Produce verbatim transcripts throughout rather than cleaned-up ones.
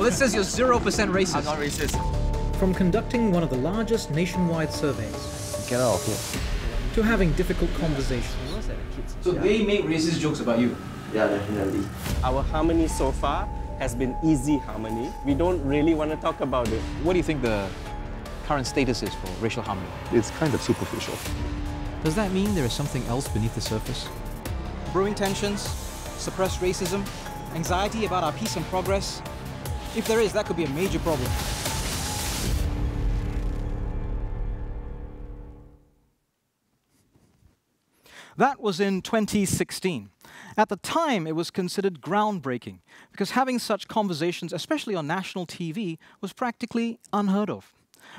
Well, it says you're zero percent racist. I'm not racist. From conducting one of the largest nationwide surveys... Get out of here. ...to having difficult conversations. So they make racist jokes about you? Yeah, definitely. Our harmony so far has been easy harmony. We don't really want to talk about it. What do you think the current status is for racial harmony? It's kind of superficial. Does that mean there is something else beneath the surface? Brewing tensions, suppressed racism, anxiety about our peace and progress. If there is, that could be a major problem. That was in twenty sixteen. At the time, it was considered groundbreaking because having such conversations, especially on national T V, was practically unheard of.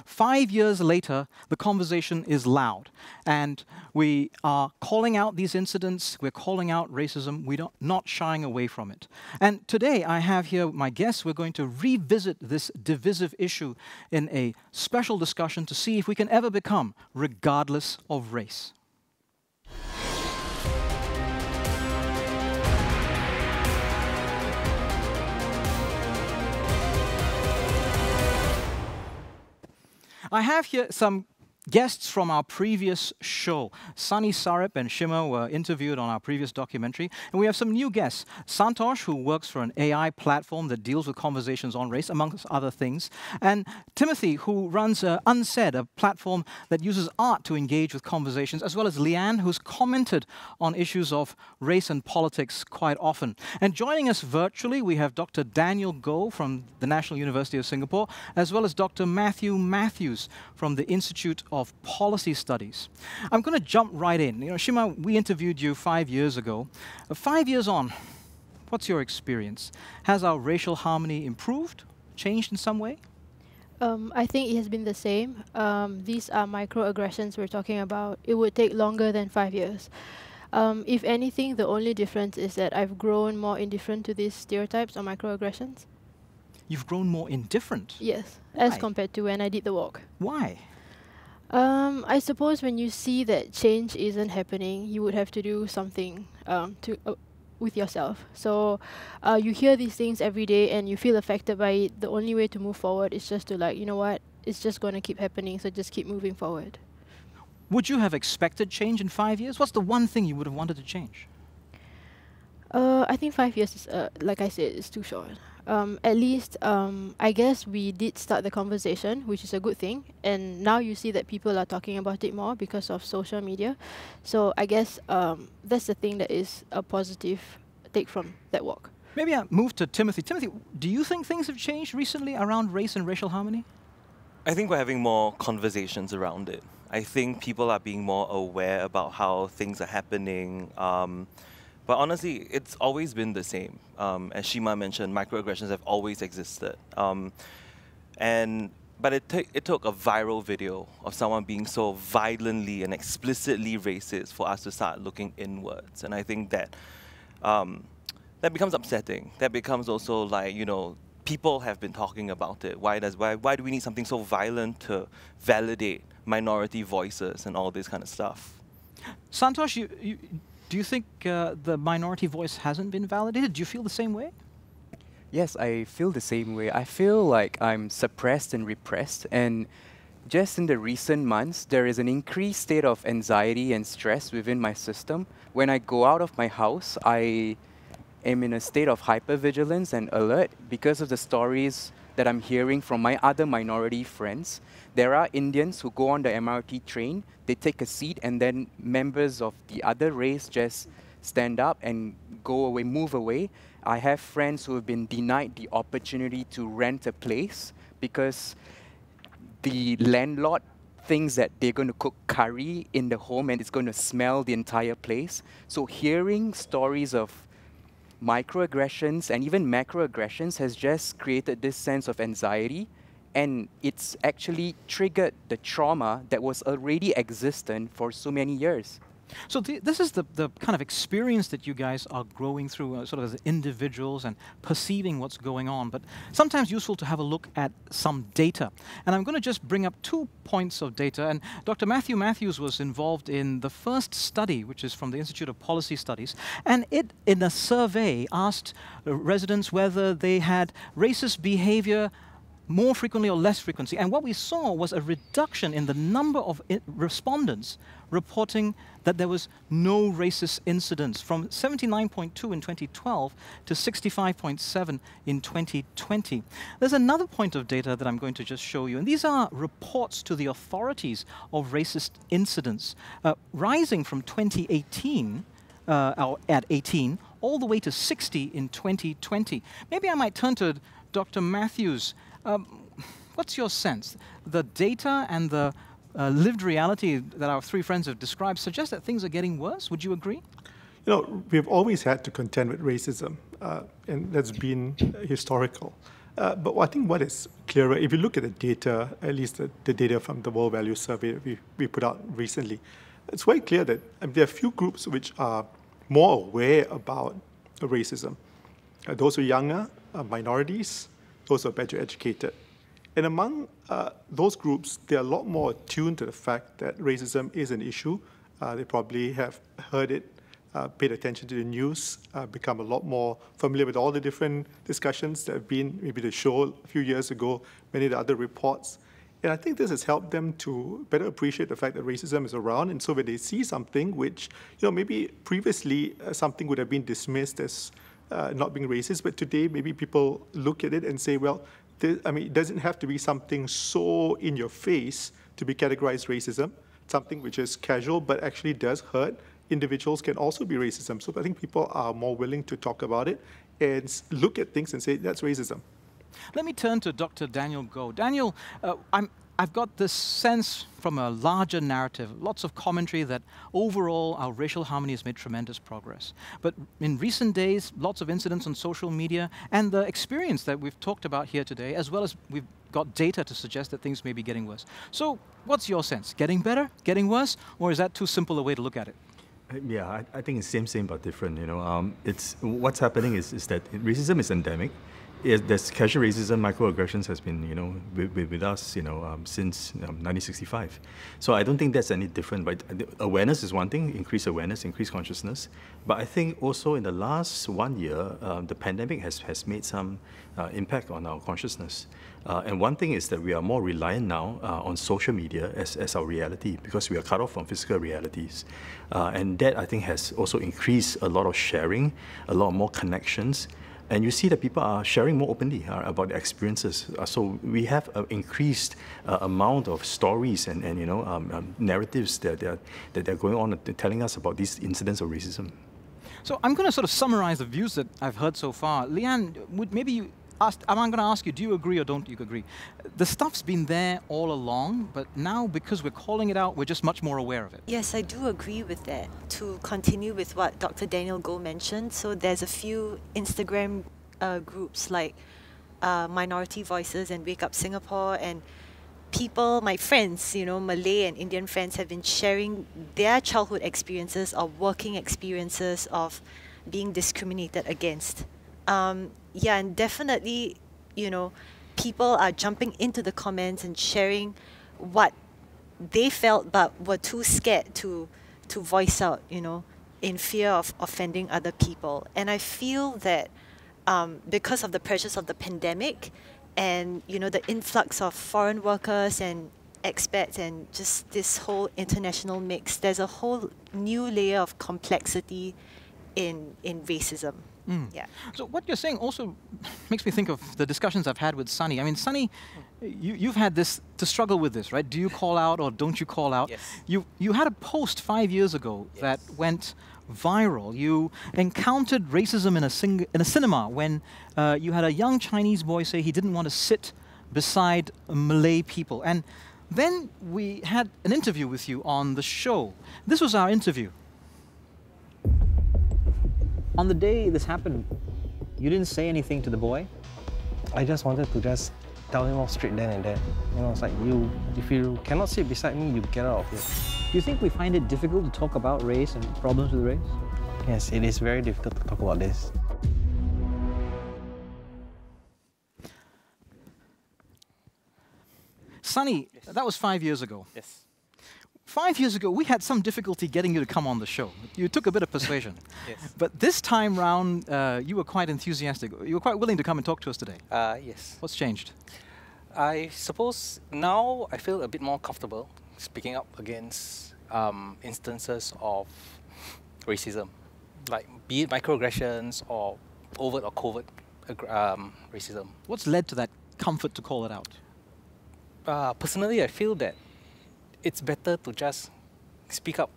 Five years later, the conversation is loud, and we are calling out these incidents, we're calling out racism, we're not shying away from it. And today, I have here my guests. We're going to revisit this divisive issue in a special discussion to see if we can ever become regardless of race. I have here some guests from our previous show. Sunny Sarip and Shimmer were interviewed on our previous documentary. And we have some new guests. Santosh, who works for an A I platform that deals with conversations on race, amongst other things. And Timothy, who runs uh, Unsaid, a platform that uses art to engage with conversations, as well as Leanne, who's commented on issues of race and politics quite often. And joining us virtually, we have Doctor Daniel Goh from the National University of Singapore, as well as Doctor Matthew Matthews from the Institute of Policy Studies. I'm going to jump right in. You know, Shima, we interviewed you five years ago. Uh, five years on, what's your experience? Has our racial harmony improved, changed in some way? Um, I think it has been the same. Um, these are microaggressions we're talking about. It would take longer than five years. Um, if anything, the only difference is that I've grown more indifferent to these stereotypes or microaggressions. You've grown more indifferent? Yes, Why? as compared to when I did the walk. Why? Um, I suppose when you see that change isn't happening, you would have to do something um, to uh, with yourself. So uh, you hear these things every day and you feel affected by it. The only way to move forward is just to like, you know what, it's just going to keep happening, so just keep moving forward. Would you have expected change in five years? What's the one thing you would have wanted to change? Uh, I think five years, is, uh, like I said, is too short. Um, at least, um, I guess we did start the conversation, which is a good thing. And now you see that people are talking about it more because of social media. So I guess um, that's the thing that is a positive take from that walk. Maybe I move to Timothy. Timothy, do you think things have changed recently around race and racial harmony? I think we're having more conversations around it. I think people are being more aware about how things are happening. Um, But honestly, it's always been the same. Um, as Shima mentioned, microaggressions have always existed. Um, and But it, it took a viral video of someone being so violently and explicitly racist for us to start looking inwards. And I think that um, that becomes upsetting. That becomes also like, you know, people have been talking about it. Why, does, why, why do we need something so violent to validate minority voices and all this kind of stuff? Santosh, you... you Do you think uh, the minority voice hasn't been validated? Do you feel the same way? Yes, I feel the same way. I feel like I'm suppressed and repressed. And just in the recent months, there is an increased state of anxiety and stress within my system. When I go out of my house, I am in a state of hypervigilance and alert because of the stories that I'm hearing from my other minority friends. There are Indians who go on the M R T train, they take a seat, and then members of the other race just stand up and go away, move away. I have friends who have been denied the opportunity to rent a place because the landlord thinks that they're going to cook curry in the home and it's going to smell the entire place. So hearing stories of microaggressions and even macroaggressions has just created this sense of anxiety. And it's actually triggered the trauma that was already existent for so many years. So the, this is the, the kind of experience that you guys are growing through uh, sort of as individuals and perceiving what's going on, but sometimes useful to have a look at some data. And I'm going to just bring up two points of data, and Doctor Matthew Matthews was involved in the first study, which is from the Institute of Policy Studies, and it, in a survey, asked uh, residents whether they had racist behavior more frequently or less frequency. And what we saw was a reduction in the number of respondents reporting that there was no racist incidents, from seventy-nine point two in twenty twelve to sixty-five point seven in twenty twenty. There's another point of data that I'm going to just show you, and these are reports to the authorities of racist incidents, uh, rising from twenty eighteen uh, at eighteen all the way to sixty in twenty twenty. Maybe I might turn to Doctor Matthews. Um, what's your sense? The data and the uh, lived reality that our three friends have described suggests that things are getting worse. Would you agree? You know, we've always had to contend with racism, uh, and that's been historical. Uh, but I think what is clearer, if you look at the data, at least the, the data from the World Value Survey that we, we put out recently, it's very clear that I mean, there are few groups which are more aware about racism. Uh, those who are younger, uh, minorities, those who are better educated. And among uh, those groups, they're a lot more attuned to the fact that racism is an issue. Uh, they probably have heard it, uh, paid attention to the news, uh, become a lot more familiar with all the different discussions that have been, maybe the show a few years ago, many of the other reports. And I think this has helped them to better appreciate the fact that racism is around. And so when they see something which, you know, maybe previously uh, something would have been dismissed as Uh, not being racist, but today maybe people look at it and say, well, this, I mean, it doesn't have to be something so in your face to be categorized racism. Something which is casual but actually does hurt individuals can also be racism. So I think people are more willing to talk about it and look at things and say, that's racism. Let me turn to Doctor Daniel Goh. Daniel, uh, I'm, I've got this sense from a larger narrative, lots of commentary that overall our racial harmony has made tremendous progress. But in recent days, lots of incidents on social media and the experience that we've talked about here today, as well as we've got data to suggest that things may be getting worse. So what's your sense? Getting better, getting worse, or is that too simple a way to look at it? Yeah, I, I think it's same, same, but different. You know, um, it's, what's happening is, is that racism is endemic. It, there's casual racism, microaggressions has been, you know, with, with us, you know, um, since um, nineteen sixty-five. So I don't think that's any different. But awareness is one thing, increased awareness, increased consciousness. But I think also in the last one year, um, the pandemic has, has made some uh, impact on our consciousness. Uh, and one thing is that we are more reliant now uh, on social media as, as our reality, because we are cut off from physical realities. Uh, and that, I think, has also increased a lot of sharing, a lot more connections. And you see that people are sharing more openly uh, about their experiences. Uh, so we have an increased uh, amount of stories and, and you know, um, um, narratives that they're, that they're going on telling us about these incidents of racism. So I'm going to sort of summarize the views that I've heard so far. Leanne, would maybe you asked, I'm going to ask you, do you agree or don't you agree? The stuff's been there all along, but now because we're calling it out, we're just much more aware of it. Yes, I do agree with that. To continue with what Doctor Daniel Goh mentioned, so there's a few Instagram uh, groups like uh, Minority Voices and Wake Up Singapore, and people, my friends, you know, Malay and Indian friends have been sharing their childhood experiences or working experiences of being discriminated against. Um, yeah, and definitely, you know, people are jumping into the comments and sharing what they felt but were too scared to to voice out, you know, in fear of offending other people. And I feel that um, because of the pressures of the pandemic and, you know, the influx of foreign workers and expats and just this whole international mix, there's a whole new layer of complexity in, in racism. Mm. Yeah. So what you're saying also makes me think of the discussions I've had with Sunny. I mean, Sunny, you, you've had this to struggle with this, right? Do you call out or don't you call out? Yes. You, you had a post five years ago yes. that went viral. You encountered racism in a, sing in a cinema when uh, you had a young Chinese boy say he didn't want to sit beside Malay people. And then we had an interview with you on the show. This was our interview. On the day this happened, you didn't say anything to the boy? I just wanted to just tell him off straight then and there. You know, it's like, you, if you cannot sit beside me, you get out of here. Do you think we find it difficult to talk about race and problems with race? Yes, it is very difficult to talk about this. Sunny, yes. That was five years ago. Yes. Five years ago, we had some difficulty getting you to come on the show. You took a bit of persuasion. Yes. But this time round, uh, you were quite enthusiastic. You were quite willing to come and talk to us today. Uh, yes. What's changed? I suppose now I feel a bit more comfortable speaking up against um, instances of racism, like be it microaggressions or overt or covert um, racism. What's led to that comfort to call it out? Uh, personally, I feel that it's better to just speak up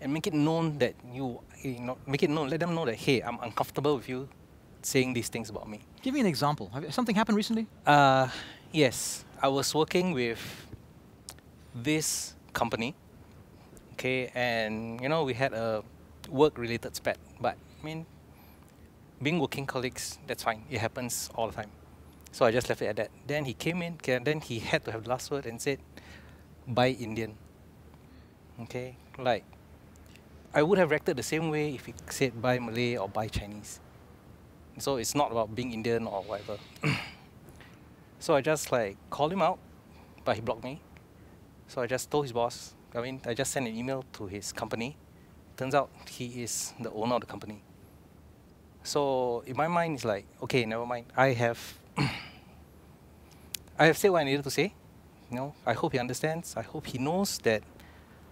and make it known that you, you know, make it known, let them know that, hey, I'm uncomfortable with you saying these things about me. Give me an example. Have something happened recently? Uh, yes. I was working with this company, okay, and, you know, we had a work-related spat, but, I mean, being working colleagues, that's fine. It happens all the time. So I just left it at that. Then he came in, then he had to have the last word and said, "Buy Indian." Okay, like, I would have reacted the same way if he said buy Malay or buy Chinese. So it's not about being Indian or whatever. So I just like called him out, but he blocked me. So I just told his boss, I mean, I just sent an email to his company. Turns out he is the owner of the company. So in my mind, it's like, okay, never mind. I have, I have said what I needed to say. You know, I hope he understands. I hope he knows that.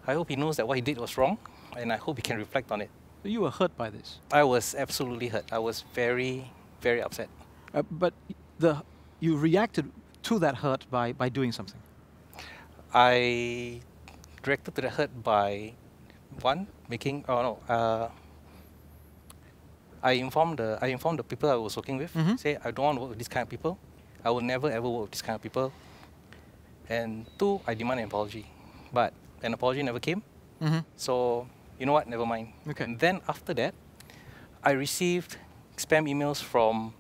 I hope he knows that what he did was wrong, and I hope he can reflect on it. So you were hurt by this. I was absolutely hurt. I was very, very upset. Uh, but the you reacted to that hurt by by doing something. I reacted to the hurt by one making. Oh no. Uh, I informed the I informed the people I was working with. Mm-hmm. Say I don't want to work with this kind of people. I will never ever work with this kind of people. And two, I demand an apology, but an apology never came. Mm-hmm. So you know what? Never mind. Okay. And then after that, I received spam emails from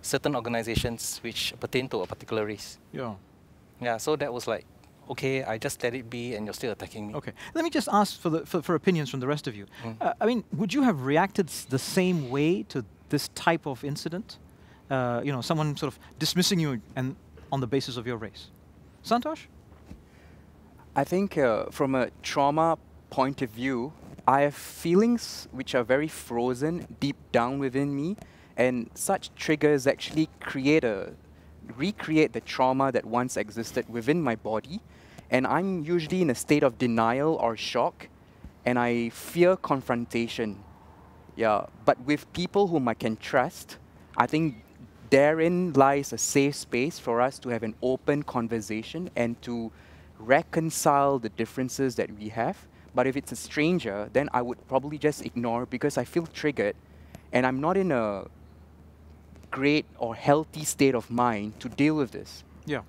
certain organizations which pertain to a particular race. Yeah. Yeah. So that was like, okay, I just let it be, and you're still attacking me. Okay. Let me just ask for the for, for opinions from the rest of you. Mm. Uh, I mean, would you have reacted the same way to this type of incident? Uh, you know, someone sort of dismissing you and on the basis of your race. Santosh? I think uh, from a trauma point of view, I have feelings which are very frozen deep down within me, and such triggers actually create a, recreate the trauma that once existed within my body, and I'm usually in a state of denial or shock, and I fear confrontation. Yeah, but with people whom I can trust, I think therein lies a safe space for us to have an open conversation and to reconcile the differences that we have. But if it's a stranger, then I would probably just ignore because I feel triggered and I'm not in a great or healthy state of mind to deal with this. Yeah.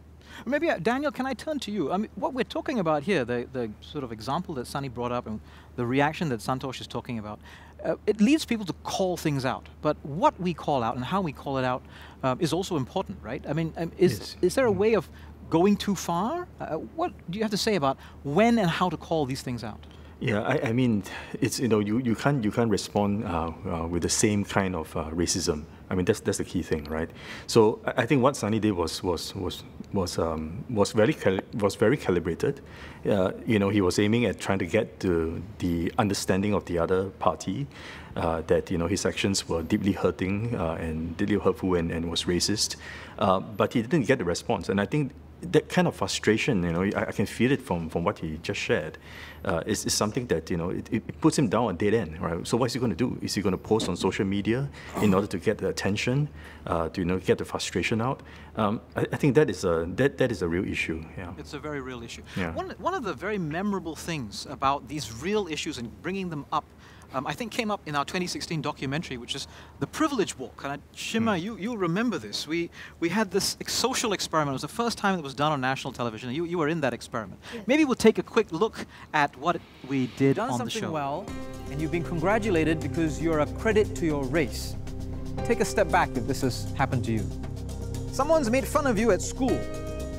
Maybe, uh, Daniel, can I turn to you? I mean, what we're talking about here, the, the sort of example that Sunny brought up and the reaction that Santosh is talking about, uh, it leads people to call things out. But what we call out and how we call it out uh, is also important, right? I mean, um, is, yes. is there a way of going too far? Uh, what do you have to say about when and how to call these things out? Yeah, I, I mean, it's, you know, you, you can't you can't respond uh, uh, with the same kind of uh, racism. I mean, that's that's the key thing, right? So I, I think what Sunny did was was was was um, was very was very calibrated. Uh, you know, he was aiming at trying to get to the understanding of the other party uh, that you know his actions were deeply hurting uh, and deeply hurtful and, and was racist, uh, but he didn't get the response, and I think that kind of frustration, you know, I, I can feel it from, from what he just shared. Uh, it's, it's something that, you know, it, it puts him down a dead end, right? So what's he going to do? Is he going to post on social media in order to get the attention, uh, to, you know, get the frustration out? Um, I, I think that is a that that is a real issue. Yeah, it's a very real issue. Yeah. One one of the very memorable things about these real issues and bringing them up, Um, I think came up in our twenty sixteen documentary, which is The Privilege Walk. And I, Shimmer, mm. you, you remember this. We, we had this social experiment. It was the first time it was done on national television. You, you were in that experiment. Yes. Maybe we'll take a quick look at what we did on the show. You've done something well, and you've been congratulated because you're a credit to your race. Take a step back if this has happened to you. Someone's made fun of you at school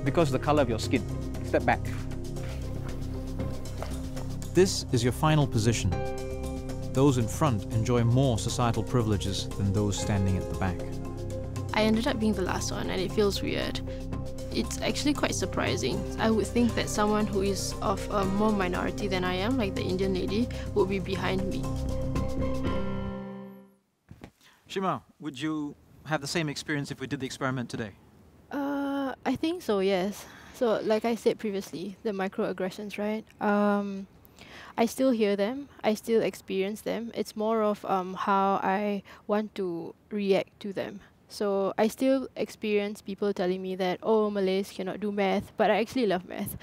because of the color of your skin. Step back. This is your final position. Those in front enjoy more societal privileges than those standing at the back. I ended up being the last one, and it feels weird. It's actually quite surprising. I would think that someone who is of a more minority than I am, like the Indian lady, would be behind me. Shimmer, would you have the same experience if we did the experiment today? Uh, I think so, yes. So, like I said previously, the microaggressions, right? Um, I still hear them. I still experience them. It's more of um, how I want to react to them. So I still experience people telling me that, oh, Malays cannot do math, but I actually love math.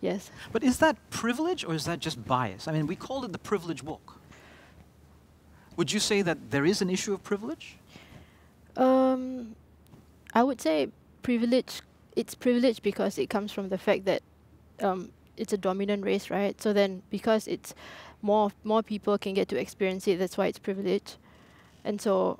Yes. But is that privilege or is that just bias? I mean, we called it the privilege walk. Would you say that there is an issue of privilege? Um, I would say privilege, it's privilege because it comes from the fact that um, it's a dominant race, right? So then because it's more, more people can get to experience it, that's why it's privilege. And so...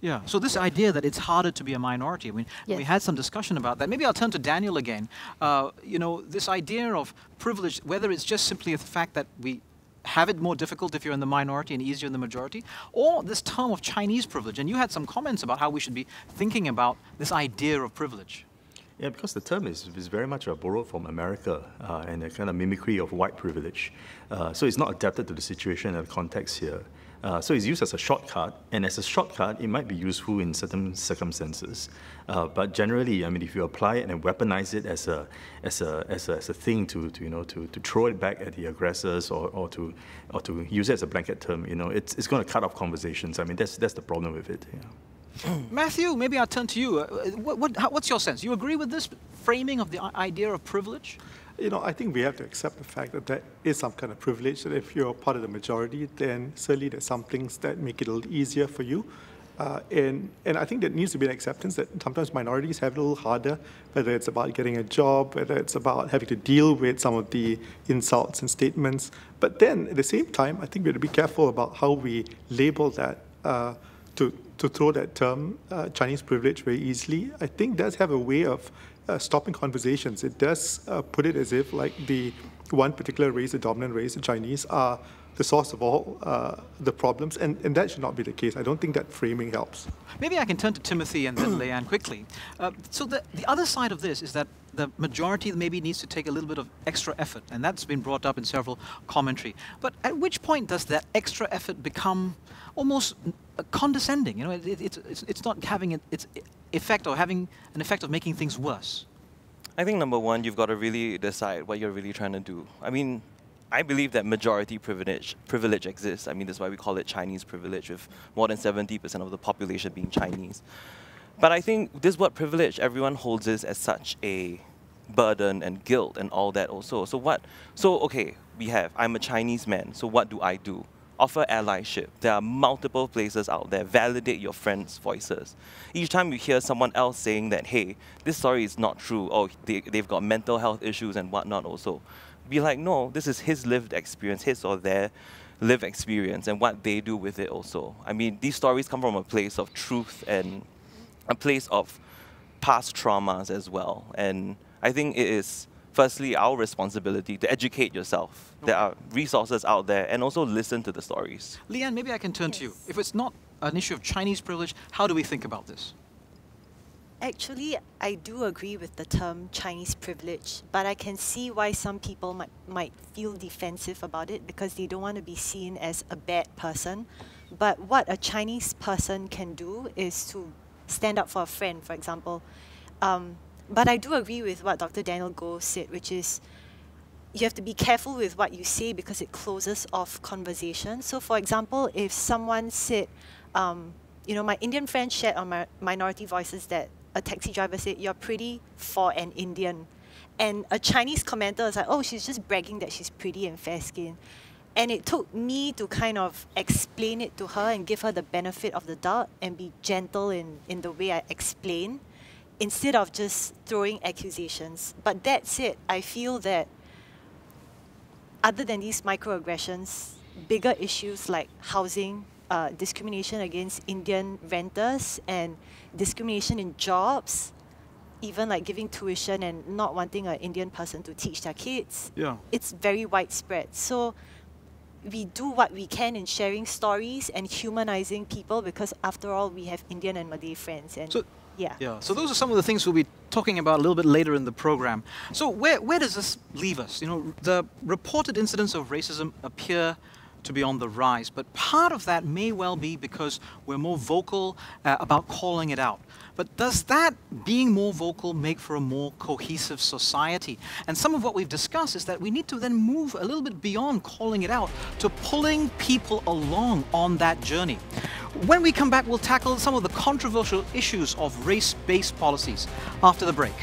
Yeah, so this idea that it's harder to be a minority, I mean, yes. We had some discussion about that. Maybe I'll turn to Daniel again. Uh, you know, this idea of privilege, whether it's just simply the fact that we have it more difficult if you're in the minority and easier in the majority, or this term of Chinese privilege. And you had some comments about how we should be thinking about this idea of privilege. Yeah, because the term is, is very much borrowed from America uh, and a kind of mimicry of white privilege. Uh, so it's not adapted to the situation and the context here. Uh, so it's used as a shortcut, and as a shortcut, it might be useful in certain circumstances. Uh, but generally, I mean, if you apply it and weaponize it as a as a as a, as a thing to, to you know to, to throw it back at the aggressors or, or to or to use it as a blanket term, you know, it's it's going to cut off conversations. I mean, that's that's the problem with it. Yeah. Matthew, maybe I'll turn to you. Uh, what, what how, what's your sense? You agree with this framing of the idea of privilege? You know, I think we have to accept the fact that there is some kind of privilege, that if you're part of the majority, then certainly there's some things that make it a little easier for you. Uh, and, and I think there needs to be an acceptance that sometimes minorities have it a little harder, whether it's about getting a job, whether it's about having to deal with some of the insults and statements. But then, at the same time, I think we have to be careful about how we label that, uh, to, to throw that term, uh, Chinese privilege, very easily. I think does have a way of... Uh, stopping conversations. It does uh, put it as if like the one particular race, the dominant race, the Chinese, are the source of all uh, the problems, and, and that should not be the case. I don't think that framing helps. Maybe I can turn to Timothy and then Leanne quickly. Uh, so the, the other side of this is that the majority maybe needs to take a little bit of extra effort, and that's been brought up in several commentary. But at which point does that extra effort become almost condescending? You know, it, it, it's, it's not having it, its effect or having an effect of making things worse. I think number one, you've got to really decide what you're really trying to do. I mean, I believe that majority privilege privilege exists. I mean, that's why we call it Chinese privilege, with more than seventy percent of the population being Chinese. But I think this word privilege, everyone holds this as such a burden and guilt and all that also. So what, so okay, we have, I'm a Chinese man, so what do I do? Offer allyship. There are multiple places out there. Validate your friends' voices. Each time you hear someone else saying that, hey, this story is not true, or they, they've got mental health issues and whatnot also, be like, no, this is his lived experience, his or their lived experience, and what they do with it also. I mean, these stories come from a place of truth and a place of past traumas as well. And I think it is, firstly, our responsibility to educate yourself. Okay. There are resources out there, and also listen to the stories. Leanne, maybe I can turn yes. to you. If it's not an issue of Chinese privilege, how do we think about this? Actually, I do agree with the term Chinese privilege, but I can see why some people might, might feel defensive about it because they don't want to be seen as a bad person. But what a Chinese person can do is to stand up for a friend, for example. Um, but I do agree with what Doctor Daniel Goh said, which is you have to be careful with what you say because it closes off conversation. So, for example, if someone said, um, you know, my Indian friend shared on my Minority Voices that a taxi driver said, you're pretty for an Indian. And a Chinese commenter is like, oh, she's just bragging that she's pretty and fair-skinned. And it took me to kind of explain it to her and give her the benefit of the doubt and be gentle in, in the way I explain, instead of just throwing accusations. But that said, I feel that other than these microaggressions, bigger issues like housing, uh, discrimination against Indian renters and discrimination in jobs, even like giving tuition and not wanting an Indian person to teach their kids. Yeah. It's very widespread. So we do what we can in sharing stories and humanizing people, because after all, we have Indian and Malay friends. And so, yeah. yeah. So those are some of the things we'll be talking about a little bit later in the program. So where, where does this leave us? You know, the reported incidents of racism appear to be on the rise, but part of that may well be because we're more vocal uh, about calling it out. But does that being more vocal make for a more cohesive society? And some of what we've discussed is that we need to then move a little bit beyond calling it out to pulling people along on that journey. When we come back, we'll tackle some of the controversial issues of race-based policies after the break.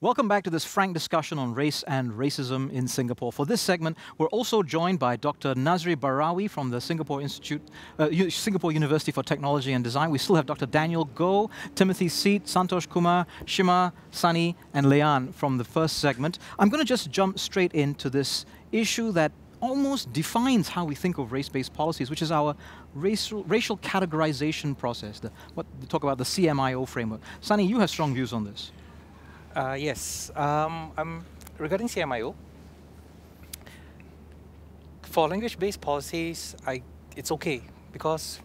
Welcome back to this frank discussion on race and racism in Singapore. For this segment, we're also joined by Doctor Nazri Barawi from the Singapore Institute, uh, U Singapore University for Technology and Design. We still have Doctor Daniel Goh, Timothy Seet, Santosh Kumar, Shimmer, Sunny, and Leanne from the first segment. I'm going to just jump straight into this issue that almost defines how we think of race-based policies, which is our racial, racial categorization process. The, what we talk about the C M I O framework. Sunny, you have strong views on this. Uh, yes, um, um, regarding C M I O, for language-based policies, I, it's okay because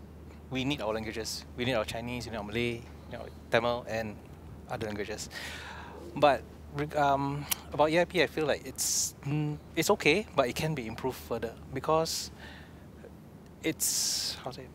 we need our languages. We need our Chinese, we need our Malay, you know, Tamil, and other languages. But um, about E I P, I feel like it's, mm, it's okay, but it can be improved further because it's, how to say,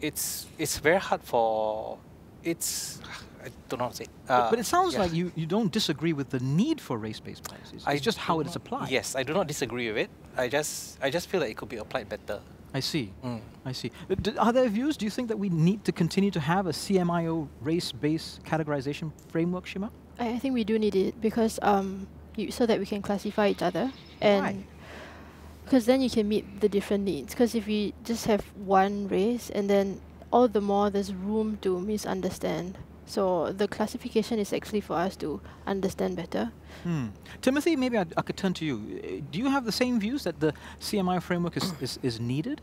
it's, it's very hard for, it's, I don't know how to say it. Uh, but, but it sounds yeah. like you, you don't disagree with the need for race-based policies. It's I just how it is applied. Yes, I do not disagree with it. I just, I just feel that it could be applied better. I see. Mm. I see. Are there views? Do you think that we need to continue to have a C M I O race-based categorization framework, Shima? I think we do need it because um, you, so that we can classify each other. And because then you can meet the different needs. Because if we just have one race, and then all the more there's room to misunderstand. So the classification is actually for us to understand better. Hmm. Timothy, maybe I, I could turn to you. Do you have the same views that the C M I O framework is, is, is needed?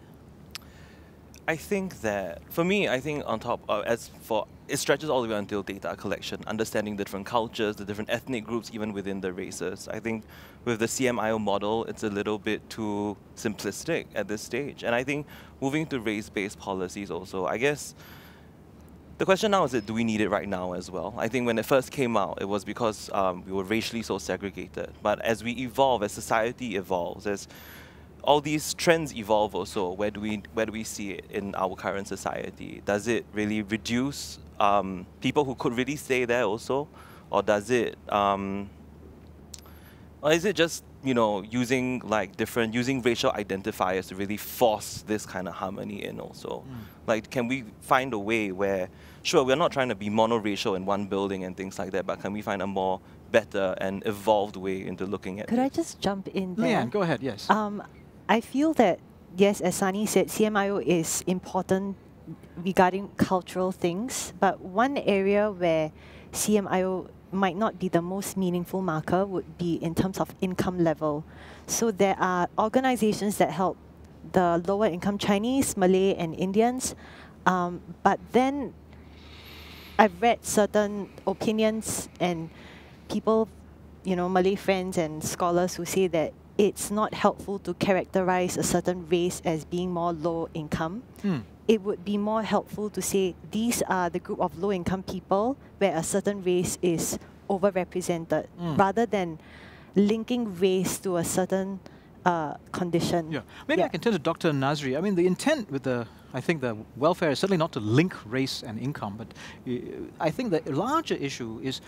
I think that, for me, I think on top, uh, as for it stretches all the way until data collection, understanding the different cultures, the different ethnic groups, even within the races. I think with the C M I O model, it's a little bit too simplistic at this stage. And I think moving to race-based policies also, I guess, the question now is that do we need it right now as well? I think when it first came out, it was because um, we were racially so segregated. But as we evolve, as society evolves, as all these trends evolve also, where do we, where do we see it in our current society? Does it really reduce um, people who could really stay there also? Or does it, um, or is it just, you know, using like different, using racial identifiers to really force this kind of harmony in also? Mm. Like, can we find a way where, sure, we're not trying to be monoracial in one building and things like that, but can we find a more better and evolved way into looking at it? Could I just jump in there? Yeah, go ahead, yes. Um, I feel that, yes, as Sunny said, C M I O is important regarding cultural things, but one area where C M I O might not be the most meaningful marker would be in terms of income level. So there are organizations that help the lower income Chinese, Malay, and Indians, um, but then I've read certain opinions and people, you know, Malay friends and scholars who say that it's not helpful to characterize a certain race as being more low income. Mm. It would be more helpful to say these are the group of low income people where a certain race is overrepresented, mm. rather than linking race to a certain uh, condition. Yeah. Maybe yeah. I can turn to Doctor Nazri. I mean, the intent with the, I think the welfare is certainly not to link race and income, but uh, I think the larger issue is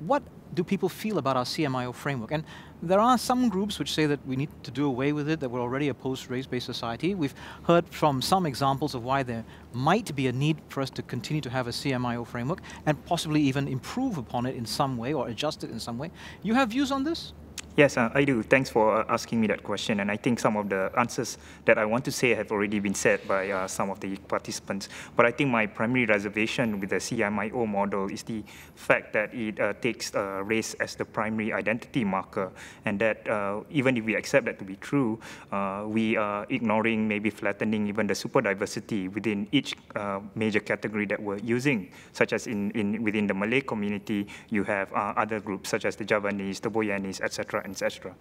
what do people feel about our C M I O framework? And there are some groups which say that we need to do away with it, that we're already a post-race-based society. We've heard from some examples of why there might be a need for us to continue to have a C M I O framework and possibly even improve upon it in some way or adjust it in some way. You have views on this? Yes, uh, I do. Thanks for uh, asking me that question. And I think some of the answers that I want to say have already been said by uh, some of the participants. But I think my primary reservation with the C M I O model is the fact that it uh, takes uh, race as the primary identity marker. And that uh, even if we accept that to be true, uh, we are ignoring, maybe flattening even the super diversity within each uh, major category that we're using, such as in, in within the Malay community, you have uh, other groups such as the Javanese, the Boyanese, et cetera. And cetera.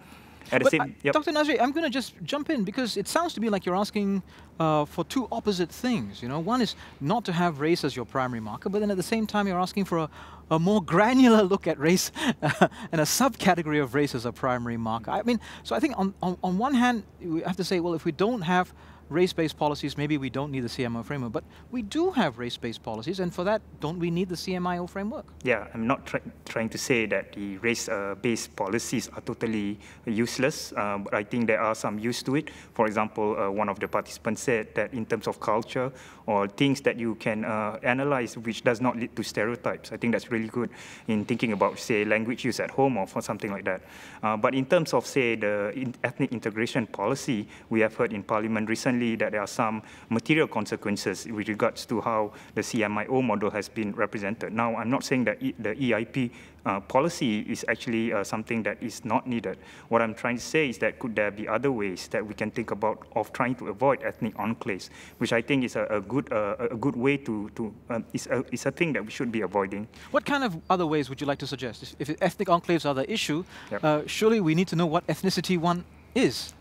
At the same, I, yep. Doctor Nazri, I'm going to just jump in because it sounds to me like you're asking uh, for two opposite things. You know, one is not to have race as your primary marker, but then at the same time you're asking for a, a more granular look at race and a subcategory of race as a primary marker. I mean, so I think on, on, on one hand, we have to say, well, if we don't have race-based policies, maybe we don't need the C M I O framework, but we do have race-based policies, and for that, don't we need the C M I O framework? Yeah, I'm not try trying to say that the race-based uh, policies are totally useless, uh, but I think there are some use to it. For example, uh, one of the participants said that in terms of culture or things that you can uh, analyze which does not lead to stereotypes. I think that's really good in thinking about, say, language use at home or for something like that. Uh, but in terms of, say, the in ethnic integration policy, we have heard in Parliament recently that there are some material consequences with regards to how the C M I O model has been represented. Now, I'm not saying that e the E I P uh, policy is actually uh, something that is not needed. What I'm trying to say is that could there be other ways that we can think about of trying to avoid ethnic enclaves, which I think is a, a good uh, a good way to, to um, is, a, is a thing that we should be avoiding. What kind of other ways would you like to suggest? If ethnic enclaves are the issue, yep. uh, surely we need to know what ethnicity one is.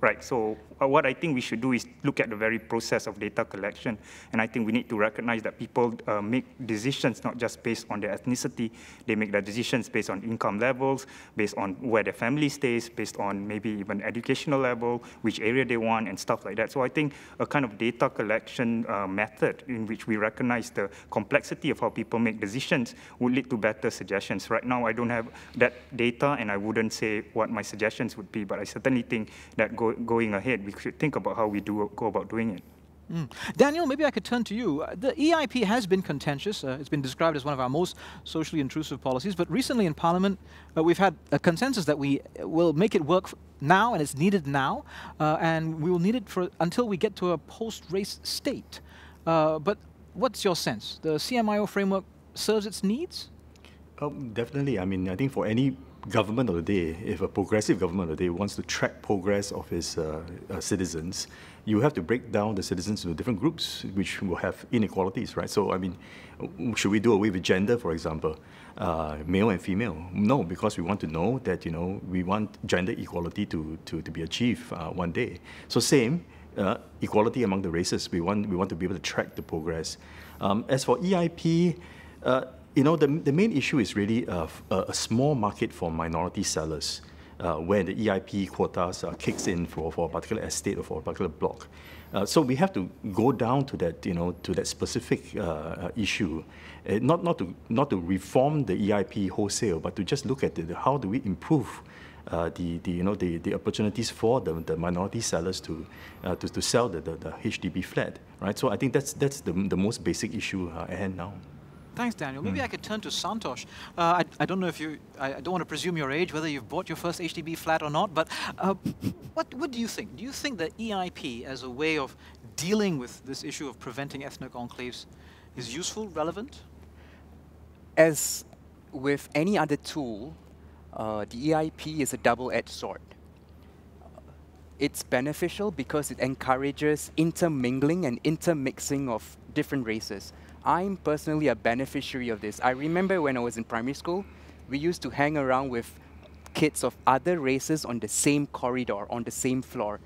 Right, so uh, what I think we should do is look at the very process of data collection, and I think we need to recognize that people uh, make decisions not just based on their ethnicity. They make their decisions based on income levels, based on where their family stays, based on maybe even educational level, which area they want, and stuff like that. So I think a kind of data collection uh, method in which we recognize the complexity of how people make decisions would lead to better suggestions. Right now, I don't have that data, and I wouldn't say what my suggestions would be, but I certainly think that go going ahead, we should think about how we do go about doing it. Mm. Daniel, maybe I could turn to you. The E I P has been contentious. Uh, it's been described as one of our most socially intrusive policies, but recently in Parliament, uh, we've had a consensus that we will make it work now, and it's needed now, uh, and we will need it for, until we get to a post-race state. Uh, but what's your sense? The C M I O framework serves its needs? Um, definitely. I mean, I think for any government of the day, if a progressive government of the day wants to track progress of its uh, uh, citizens, you have to break down the citizens into different groups, which will have inequalities, right? So, I mean, should we do away with gender, for example, uh, male and female? No, because we want to know that, you know, we want gender equality to, to, to be achieved uh, one day. So same, uh, equality among the races. We want, we want to be able to track the progress. Um, as for E I P, uh, You know, the, the main issue is really uh, a small market for minority sellers, uh, where the E I P quotas uh, kicks in for, for a particular estate or for a particular block. Uh, so we have to go down to that, you know, to that specific uh, issue, uh, not, not, to, not to reform the E I P wholesale, but to just look at it, how do we improve Uh, the, the, you know, the, the opportunities for the, the minority sellers to, uh, to, to sell the, the, the H D B flat, right? So I think that's, that's the, the most basic issue uh, at hand now. Thanks, Daniel. Maybe mm. I could turn to Santosh. Uh, I, I don't know if you, I, I don't want to presume your age, whether you've bought your first H D B flat or not, but uh, what, what do you think? Do you think that E I P as a way of dealing with this issue of preventing ethnic enclaves is useful, relevant? As with any other tool, uh, the E I P is a double-edged sword. It's beneficial because it encourages intermingling and intermixing of different races. I'm personally a beneficiary of this. I remember when I was in primary school, we used to hang around with kids of other races on the same corridor, on the same floor.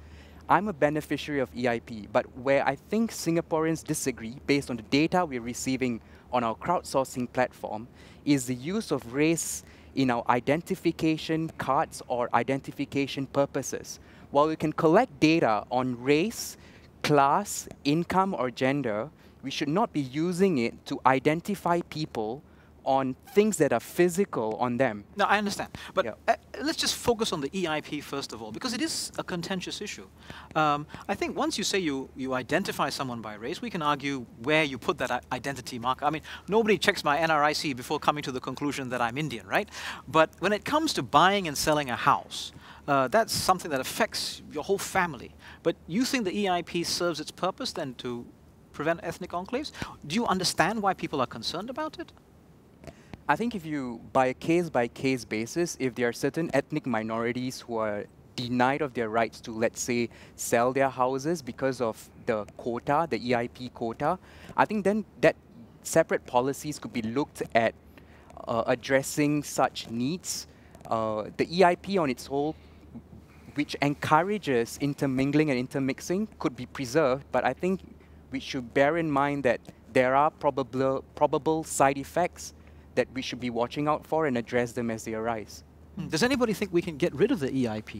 I'm a beneficiary of E I P, but where I think Singaporeans disagree, based on the data we're receiving on our crowdsourcing platform, is the use of race in our identification cards or identification purposes. While we can collect data on race, class, income, or gender, we should not be using it to identify people on things that are physical on them. No, I understand. But yeah. uh, let's just focus on the E I P first of all, because it is a contentious issue. Um, I think once you say you, you identify someone by race, we can argue where you put that identity marker. I mean, nobody checks my N R I C before coming to the conclusion that I'm Indian, right? But when it comes to buying and selling a house, Uh, that's something that affects your whole family. But you think the E I P serves its purpose then to prevent ethnic enclaves? Do you understand why people are concerned about it? I think if you, by a case-by-case basis, if there are certain ethnic minorities who are denied of their rights to, let's say, sell their houses because of the quota, the E I P quota, I think then that separate policies could be looked at uh, addressing such needs. Uh, the E I P on its whole, which encourages intermingling and intermixing, could be preserved, but I think we should bear in mind that there are probable, probable side effects that we should be watching out for and address them as they arise. Mm. Does anybody think we can get rid of the E I P?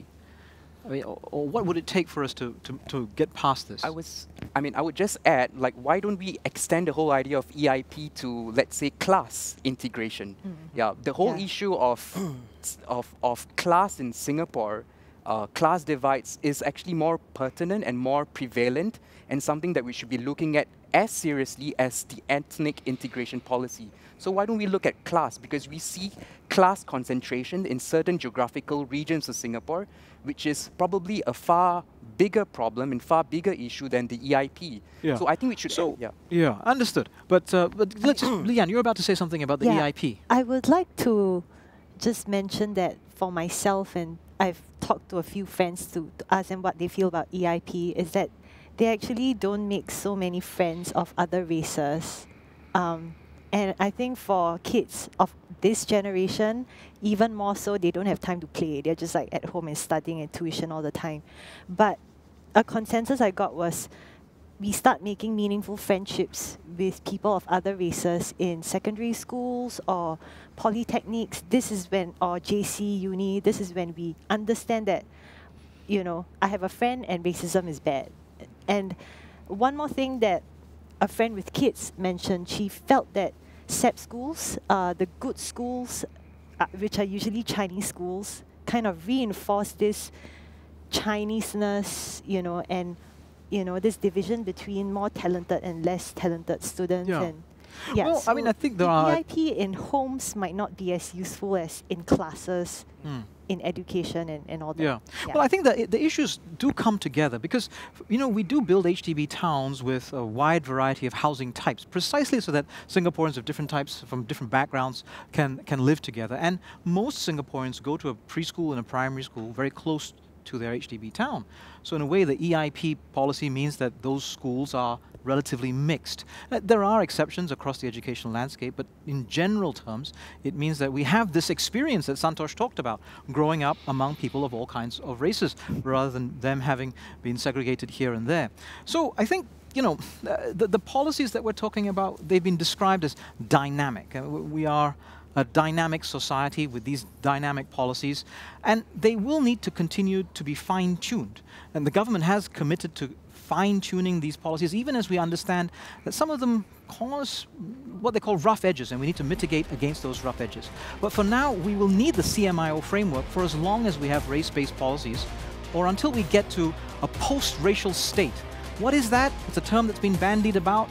I mean, or, or what would it take for us to, to, to get past this? I was, I mean, I would just add, like, why don't we extend the whole idea of E I P to, let's say, class integration? Mm-hmm. Yeah, the whole yeah. issue of, of, of class in Singapore, Uh, class divides is actually more pertinent and more prevalent and something that we should be looking at as seriously as the ethnic integration policy. So why don't we look at class? Because we see class concentration in certain geographical regions of Singapore, which is probably a far bigger problem and far bigger issue than the E I P. Yeah. So I think we should... So, yeah. yeah, understood. But, uh, but let's just, Leanne, you're about to say something about the yeah, E I P. I would like to just mention that for myself, and I've talked to a few friends to, to ask them what they feel about E I P, is that they actually don't make so many friends of other races. Um, and I think for kids of this generation, even more so, they don't have time to play. They're just like at home and studying and tuition all the time. But a consensus I got was, we start making meaningful friendships with people of other races in secondary schools or polytechnics. This is when, or J C, uni, this is when we understand that, you know, I have a friend and racism is bad. And one more thing that a friend with kids mentioned, she felt that S E P schools, uh, the good schools, uh, which are usually Chinese schools, kind of reinforce this Chineseness, you know, and you know, this division between more talented and less talented students. Yeah. And yeah, well, so I mean, I think there are... E I P in homes might not be as useful as in classes, mm. in education and, and all that. Yeah. yeah. Well, I think that the issues do come together because, you know, we do build H D B towns with a wide variety of housing types, precisely so that Singaporeans of different types, from different backgrounds, can, can live together. And most Singaporeans go to a preschool and a primary school very close to their H D B town. So in a way, the E I P policy means that those schools are relatively mixed. Uh, there are exceptions across the educational landscape, but in general terms, it means that we have this experience that Santosh talked about, growing up among people of all kinds of races, rather than them having been segregated here and there. So I think, you know, uh, the, the policies that we're talking about, they've been described as dynamic. Uh, we are a dynamic society with these dynamic policies, and they will need to continue to be fine-tuned. And the government has committed to fine-tuning these policies, even as we understand that some of them cause what they call rough edges, and we need to mitigate against those rough edges. But for now, we will need the C M I O framework for as long as we have race-based policies, or until we get to a post-racial state. What is that? It's a term that's been bandied about.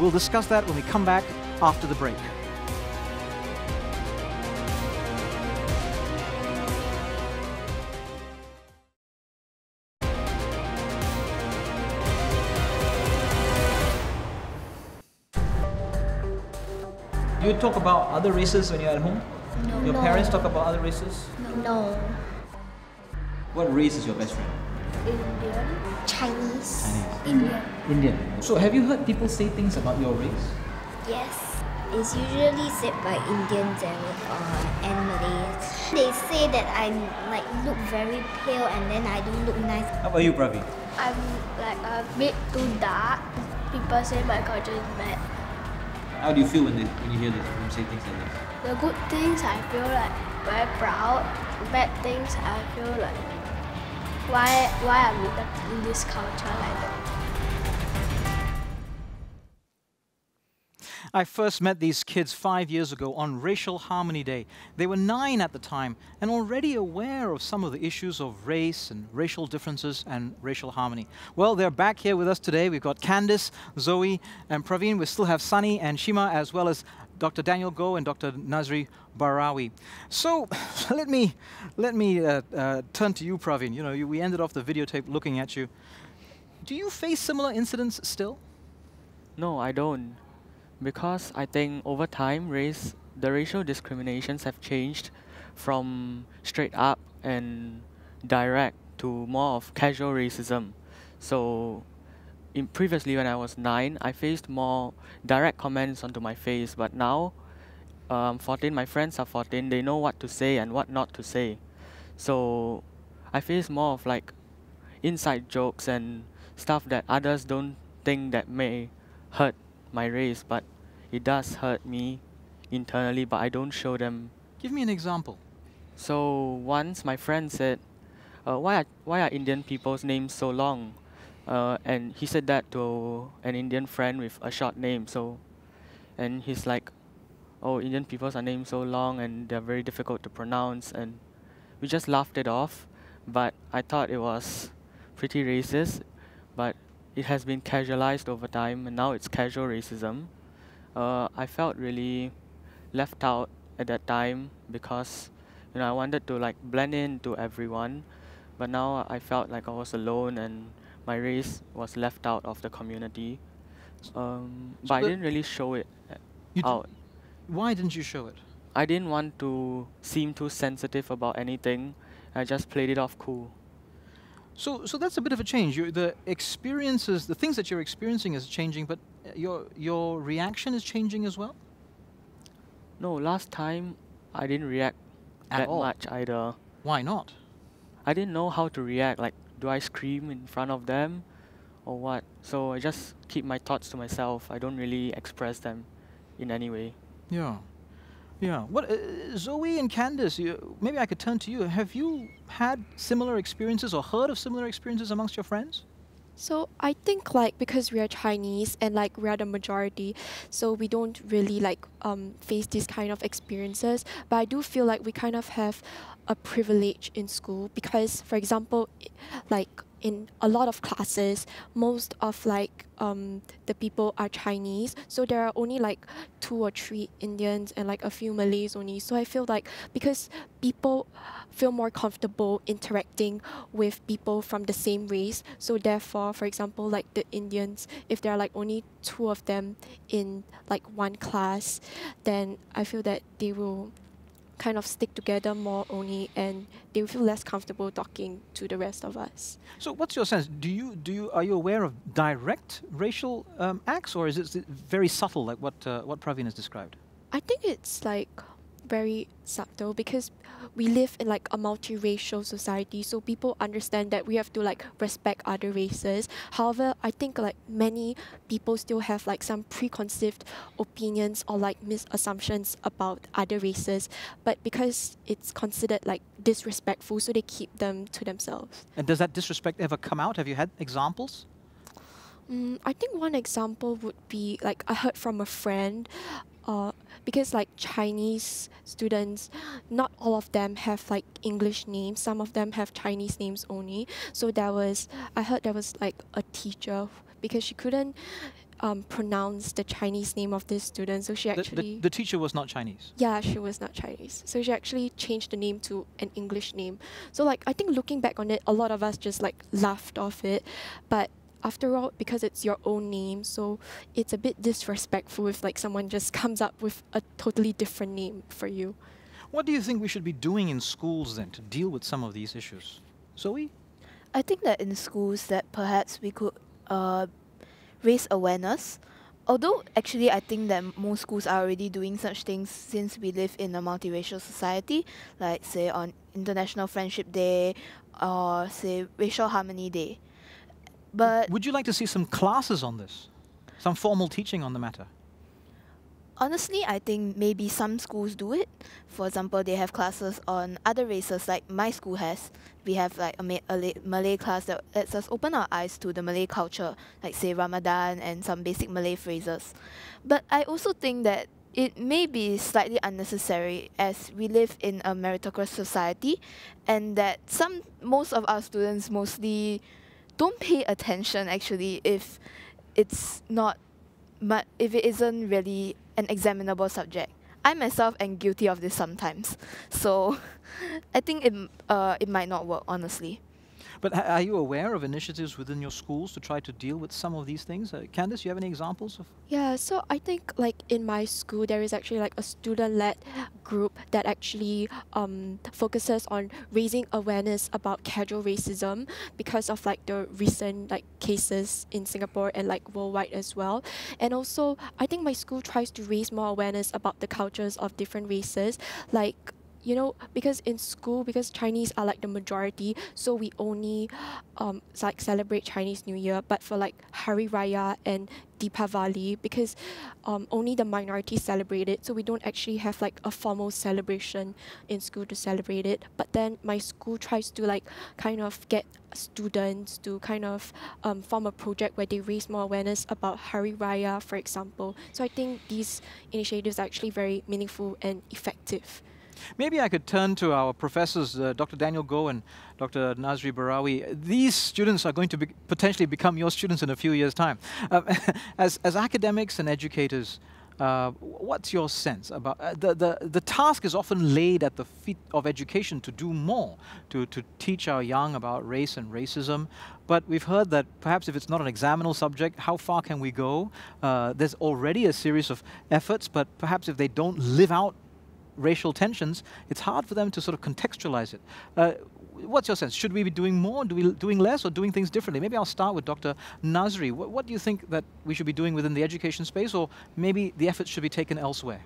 We'll discuss that when we come back after the break. Do you talk about other races when you're at home? No. Your parents talk about other races? No. What race is your best friend? Indian. Chinese. Chinese. Indian. Indian. So have you heard people say things about your race? Yes. It's usually said by Indians and, uh, and Malays. They say that I like look very pale and then I don't look nice. How about you, Bravi? I'm like a bit too dark. People say my culture is bad. How do you feel when, they, when you hear them say things like this? The good things, I feel like very proud. The bad things, I feel like why why are we in this culture like that? I first met these kids five years ago on Racial Harmony Day. They were nine at the time and already aware of some of the issues of race and racial differences and racial harmony. Well, they're back here with us today. We've got Candice, Zoe, and Praveen. We still have Sunny and Shimmer, as well as Doctor Daniel Goh and Doctor Nazri Barawi. So let me, let me uh, uh, turn to you, Praveen. You know, you, we ended off the videotape looking at you. Do you face similar incidents still? No, I don't. Because I think over time, race, the racial discriminations have changed from straight up and direct to more of casual racism. So in previously, when I was nine, I faced more direct comments onto my face. But now, um, fourteen, my friends are fourteen. They know what to say and what not to say. So I face more of like inside jokes and stuff that others don't think that may hurt my race, but it does hurt me internally, but I don't show them. Give me an example. So once my friend said, uh, why, are, why are Indian people's names so long? Uh, and he said that to an Indian friend with a short name. So, and he's like, oh, Indian people's are names so long and they're very difficult to pronounce. And we just laughed it off, but I thought it was pretty racist, but it has been casualized over time, and now it's casual racism. Uh, I felt really left out at that time because, you know, I wanted to like blend in to everyone, but now I felt like I was alone and my race was left out of the community. Um, so but I didn't really show it out. Why didn't you show it? I didn't want to seem too sensitive about anything. I just played it off cool. So, so that's a bit of a change. You, the experiences, the things that you're experiencing is changing, but your, your reaction is changing as well? No, last time I didn't react At that all. much either. Why not? I didn't know how to react. Like, do I scream in front of them or what? So I just keep my thoughts to myself. I don't really express them in any way. Yeah. Yeah. What, uh, Zoe and Candice, you, maybe I could turn to you. Have you had similar experiences or heard of similar experiences amongst your friends? So I think like because we are Chinese and like we are the majority, so we don't really like um, face these kind of experiences. But I do feel like we kind of have a privilege in school because, for example, like in a lot of classes, most of like um, the people are Chinese. So there are only like two or three Indians and like a few Malays only. So I feel like because people feel more comfortable interacting with people from the same race. So therefore, for example, like the Indians, if there are like only two of them in like one class, then I feel that they will kind of stick together more only, and they feel less comfortable talking to the rest of us. So what's your sense? Do you, do you, are you aware of direct racial um, acts, or is it very subtle, like what, uh, what Praveen has described? I think it's like very subtle because we live in like a multiracial society, so people understand that we have to like respect other races. However, I think like many people still have like some preconceived opinions or like misassumptions about other races, but because it's considered like disrespectful, so they keep them to themselves. And does that disrespect ever come out? Have you had examples? Mm, I think one example would be like I heard from a friend. Uh, because like Chinese students, not all of them have like English names. Some of them have Chinese names only. So there was, I heard there was like a teacher because she couldn't um, pronounce the Chinese name of this student. So she actually the, the, the teacher was not Chinese. Yeah, she was not Chinese. So she actually changed the name to an English name. So like I think looking back on it, a lot of us just like laughed off it, but after all, because it's your own name, so it's a bit disrespectful if like someone just comes up with a totally different name for you. What do you think we should be doing in schools then to deal with some of these issues? Zoe? I think that in schools that perhaps we could uh, raise awareness. Although actually I think that most schools are already doing such things since we live in a multiracial society, like say on International Friendship Day or say Racial Harmony Day. But would you like to see some classes on this? Some formal teaching on the matter? Honestly, I think maybe some schools do it. For example, they have classes on other races, like my school has. We have like a, a Malay class that lets us open our eyes to the Malay culture, like say Ramadan and some basic Malay phrases. But I also think that it may be slightly unnecessary as we live in a meritocratic society, and that some most of our students mostly don't pay attention actually if it's not if it isn't really an examinable subject. I myself am guilty of this sometimes, so I think it uh, it might not work honestly. But are you aware of initiatives within your schools to try to deal with some of these things? Uh, Candice, you have any examples of? Yeah, so I think like in my school there is actually like a student-led group that actually um, focuses on raising awareness about casual racism because of like the recent like cases in Singapore and like worldwide as well. And also I think my school tries to raise more awareness about the cultures of different races, like, you know, because in school, because Chinese are like the majority, so we only um, like celebrate Chinese New Year, but for like Hari Raya and Deepavali, because um, only the minority celebrate it, so we don't actually have like a formal celebration in school to celebrate it. But then my school tries to like kind of get students to kind of um, form a project where they raise more awareness about Hari Raya, for example. So I think these initiatives are actually very meaningful and effective. Maybe I could turn to our professors, uh, Doctor Daniel Goh and Doctor Nazri Barawi. These students are going to be potentially become your students in a few years' time. Um, as, as academics and educators, uh, what's your sense about uh, the, the, the task is often laid at the feet of education to do more, to, to teach our young about race and racism. But we've heard that perhaps if it's not an examinal subject, how far can we go? Uh, there's already a series of efforts, but perhaps if they don't live out racial tensions, it's hard for them to sort of contextualize it. Uh, what's your sense? Should we be doing more, do we doing less, or doing things differently? Maybe I'll start with Doctor Nazri. What, what do you think that we should be doing within the education space, or maybe the efforts should be taken elsewhere?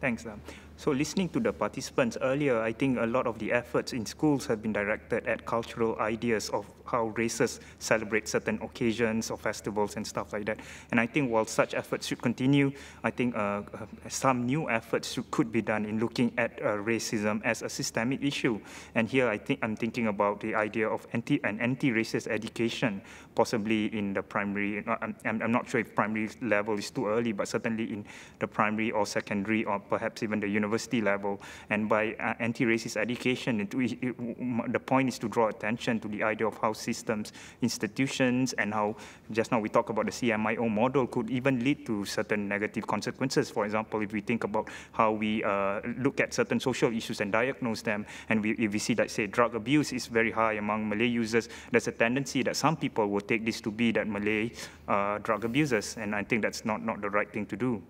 Thanks. Um, so listening to the participants earlier, I think a lot of the efforts in schools have been directed at cultural ideas of how races celebrate certain occasions or festivals and stuff like that. And I think while such efforts should continue, I think uh, uh, some new efforts should, could be done in looking at uh, racism as a systemic issue. And here I think I'm thinking about the idea of anti, an anti-racist education, possibly in the primary, uh, I'm, I'm not sure if primary level is too early, but certainly in the primary or secondary or perhaps even the university level. And by uh, anti-racist education, it, it, it, the point is to draw attention to the idea of how systems, institutions, and how just now we talk about the C M I O model could even lead to certain negative consequences. For example, if we think about how we uh, look at certain social issues and diagnose them, and we, if we see that, say, drug abuse is very high among Malay users, there's a tendency that some people will take this to be that Malay uh, drug abusers, and I think that's not, not the right thing to do.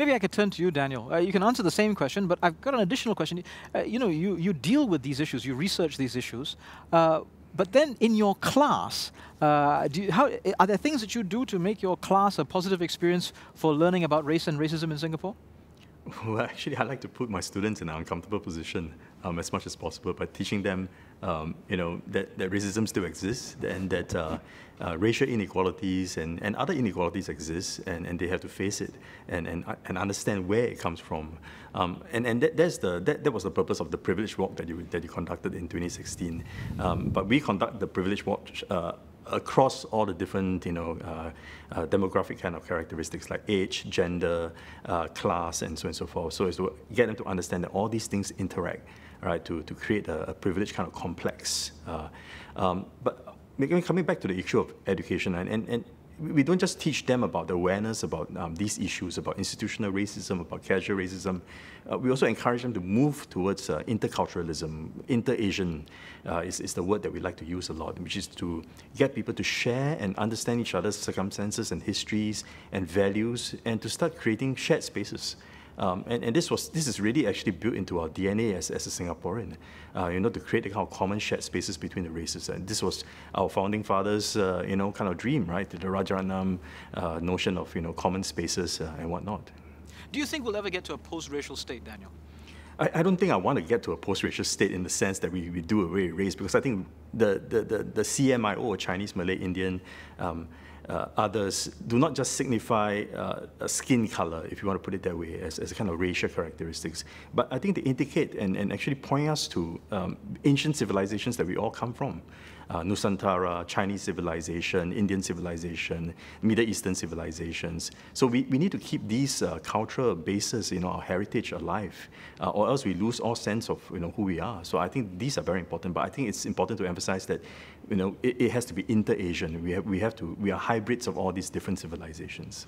Maybe I could turn to you, Daniel. Uh, you can answer the same question, but I've got an additional question. Uh, you know, you, you deal with these issues, you research these issues, uh, but then in your class, uh, do you, how, are there things that you do to make your class a positive experience for learning about race and racism in Singapore? Well, actually, I like to put my students in an uncomfortable position um, as much as possible by teaching them, um, you know, that, that racism still exists and that uh, uh, racial inequalities and, and other inequalities exist, and, and they have to face it and, and, and understand where it comes from. Um, and and that, that's the, that, that was the purpose of the privilege walk that you, that you conducted in twenty sixteen. Um, but we conduct the privilege walk uh, across all the different, you know, uh, uh, demographic kind of characteristics like age, gender, uh, class, and so on and so forth. So it's to get them to understand that all these things interact, right, to, to create a, a privileged kind of complex. Uh, um, but coming back to the issue of education, and, and, and we don't just teach them about the awareness about um, these issues, about institutional racism, about casual racism. Uh, we also encourage them to move towards uh, interculturalism. Inter-Asian uh, is, is the word that we like to use a lot, which is to get people to share and understand each other's circumstances and histories and values, and to start creating shared spaces. Um, and, and this was this is really actually built into our D N A as, as a Singaporean, uh, you know, to create the kind of common shared spaces between the races. And this was our founding fathers, uh, you know, kind of dream, right? The Rajaratnam uh, notion of, you know, common spaces uh, and whatnot. Do you think we'll ever get to a post-racial state, Daniel? I, I don't think I want to get to a post-racial state in the sense that we, we do away with race, because I think the the the, the C M I O, Chinese, Malay, Indian, um, uh, others do not just signify uh, a skin color, if you want to put it that way, as, as a kind of racial characteristics, but I think they indicate and, and actually point us to um, ancient civilizations that we all come from. Uh, Nusantara, Chinese civilization, Indian civilization, Middle Eastern civilizations. So we, we need to keep these uh, cultural bases, you know, our heritage alive, uh, or else we lose all sense of, you know, who we are. So I think these are very important, but I think it's important to emphasize that, you know, it, it has to be inter-Asian. We have, we have to, we are hybrids of all these different civilizations.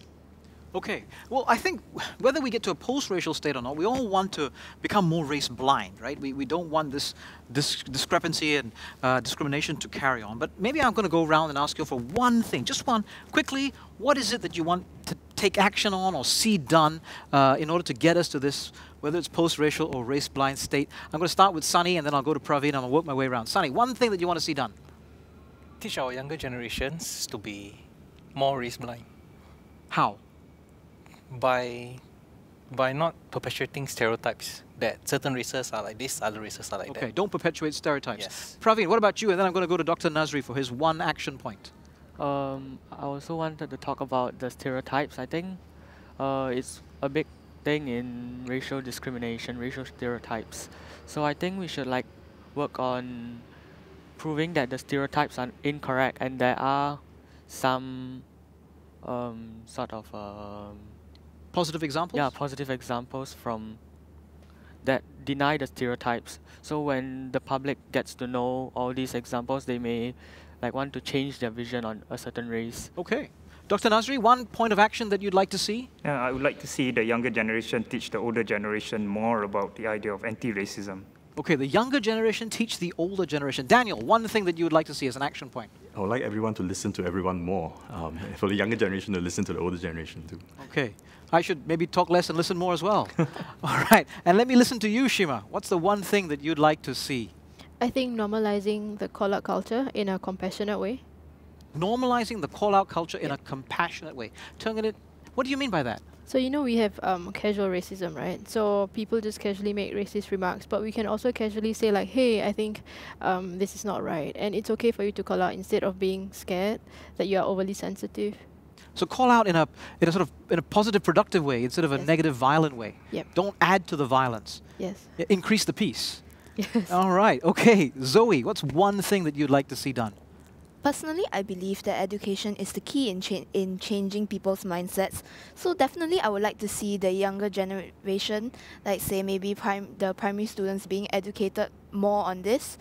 Okay, well, I think whether we get to a post-racial state or not, we all want to become more race-blind, right? We, we don't want this, this discrepancy and uh, discrimination to carry on. But maybe I'm going to go around and ask you for one thing, just one, quickly. What is it that you want to take action on or see done uh, in order to get us to this, whether it's post-racial or race-blind state? I'm going to start with Sunny, and then I'll go to Praveen, and I'll work my way around. Sunny, one thing that you want to see done? Teach our younger generations to be more race-blind. How? By, by not perpetuating stereotypes that certain races are like this, other races are like okay, that. Okay, don't perpetuate stereotypes. Yes. Praveen, what about you? And then I'm going to go to Doctor Nazri for his one action point. Um, I also wanted to talk about the stereotypes, I think. Uh, it's a big thing in racial discrimination, racial stereotypes. So I think we should like work on proving that the stereotypes are incorrect and there are some um, sort of... Um, Positive examples? Yeah, positive examples from that deny the stereotypes. So when the public gets to know all these examples, they may like want to change their vision on a certain race. Okay. Doctor Nazri, one point of action that you'd like to see? Yeah, I would like to see the younger generation teach the older generation more about the idea of anti-racism. Okay, the younger generation teach the older generation. Daniel, one thing that you would like to see as an action point? I would like everyone to listen to everyone more. Um, for the younger generation to listen to the older generation too. Okay, I should maybe talk less and listen more as well. All right, and let me listen to you, Shimmer. What's the one thing that you'd like to see? I think normalizing the call-out culture in a compassionate way. Normalizing the call-out culture in yeah. a compassionate way. Turn it. What do you mean by that? So, you know, we have um, casual racism, right? So people just casually make racist remarks, but we can also casually say like, hey, I think um, this is not right. And it's okay for you to call out instead of being scared that you are overly sensitive. So call out in a, in a sort of in a positive, productive way instead of a yes. negative, violent way. Yep. Don't add to the violence. Yes. Increase the peace. Yes. All right. Okay. Zoe, what's one thing that you'd like to see done? Personally, I believe that education is the key in, cha in changing people's mindsets. So definitely, I would like to see the younger generation, like say maybe prim the primary students being educated more on this.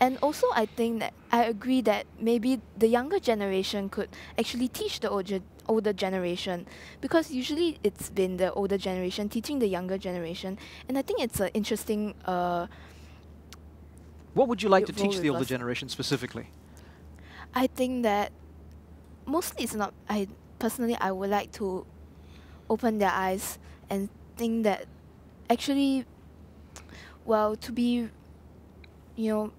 And also, I think that I agree that maybe the younger generation could actually teach the older, older generation, because usually it's been the older generation teaching the younger generation. And I think it's an interesting... Uh, what would you like to teach the older generation specifically? I think that mostly it's not, I personally, I would like to open their eyes and think that actually, well, to be, you know,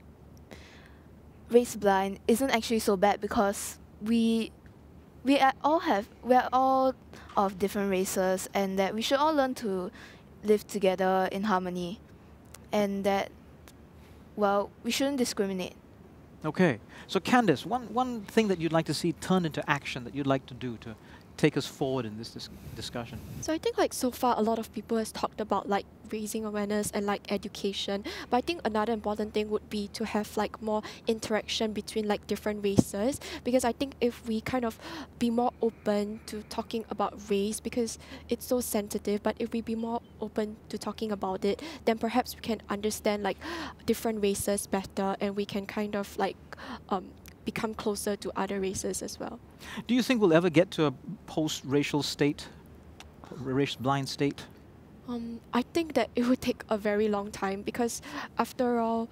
race blind isn't actually so bad, because we, we are all have, we're all of different races, and that we should all learn to live together in harmony, and that, well, we shouldn't discriminate. Okay, so Candice, one, one thing that you'd like to see turned into action that you'd like to do to take us forward in this dis discussion? So I think like so far a lot of people has talked about like raising awareness and like education, but I think another important thing would be to have like more interaction between like different races, because I think if we kind of be more open to talking about race, because it's so sensitive, but if we be more open to talking about it, then perhaps we can understand like different races better, and we can kind of like um, become closer to other races as well. Do you think we'll ever get to a post-racial state, race-blind state? Um, I think that it would take a very long time, because after all,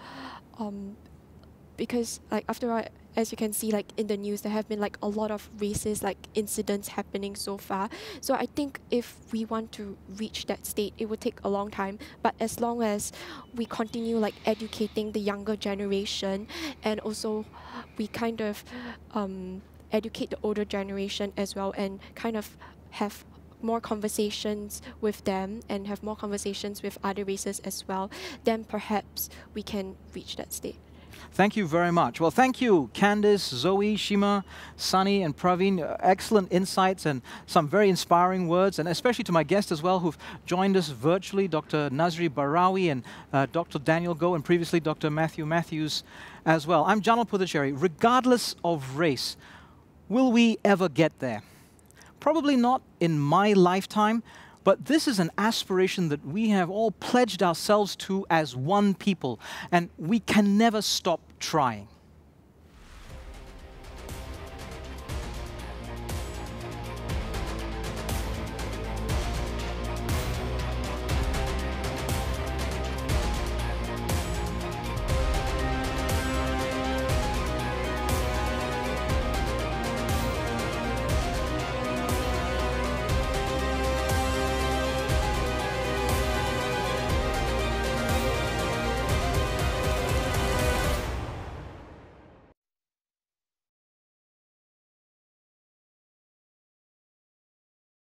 um, because like after all, as you can see like in the news, there have been like a lot of racist like incidents happening so far. So I think if we want to reach that state, it would take a long time. But as long as we continue like educating the younger generation, and also we kind of um, educate the older generation as well, and kind of have more conversations with them and have more conversations with other races as well, then perhaps we can reach that state. Thank you very much. Well, thank you, Candice, Zoe, Shimmer, Sunny, and Praveen. Uh, excellent insights and some very inspiring words, and especially to my guests as well who've joined us virtually, Doctor Nazri Barawi and uh, Doctor Daniel Goh, and previously Doctor Matthew Matthews as well. I'm Janil Puthucheary. Regardless of race, will we ever get there? Probably not in my lifetime, but this is an aspiration that we have all pledged ourselves to as one people, and we can never stop trying.